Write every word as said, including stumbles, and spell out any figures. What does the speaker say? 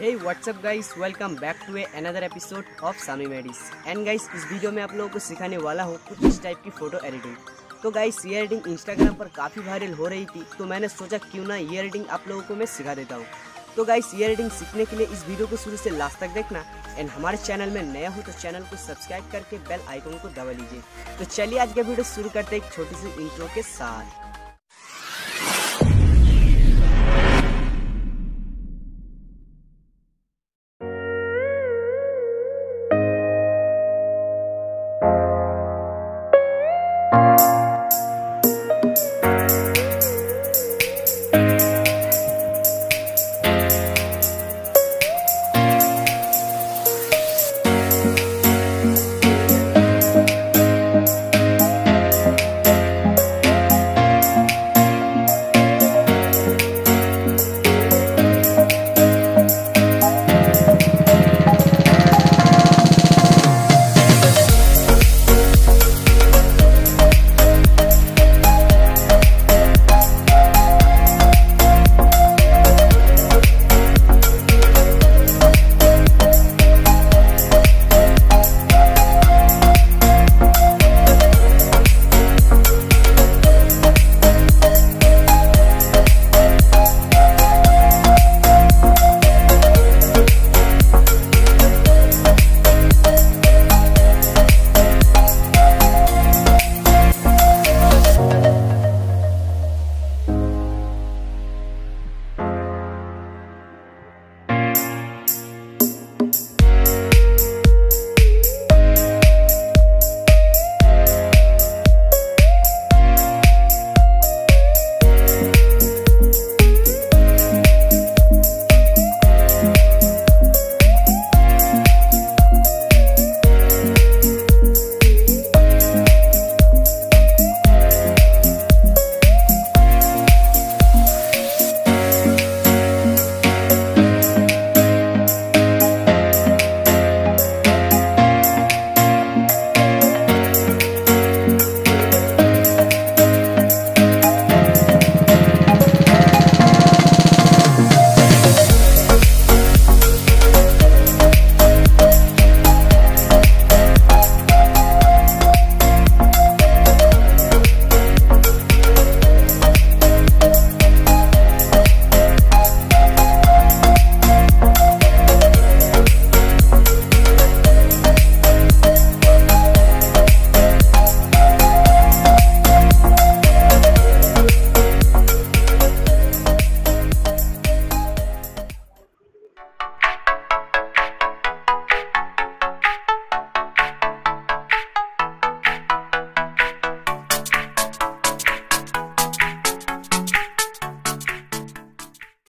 Hey WhatsApp guys, welcome back to a another episode of Sami मेडिस। And guys, इस video में आप लोगों को सिखाने वाला हूँ कुछ इस टाइप की फ़ोटो एडिटिंग। तो गाइस, ये एडिटिंग इंस्टाग्राम पर काफ़ी वायरल हो रही थी, तो मैंने सोचा क्यों ना ये एडिटिंग आप लोगों को मैं सिखा देता हूँ। तो गाइस, ये एडिटिंग सीखने के लिए इस वीडियो को शुरू से लास्ट तक देखना। एंड हमारे चैनल में नया हो तो चैनल को सब्सक्राइब करके बेल आइकन को दबा लीजिए। तो चलिए आज का वीडियो शुरू करते हैं एक छोटी सी इंट्रो के साथ।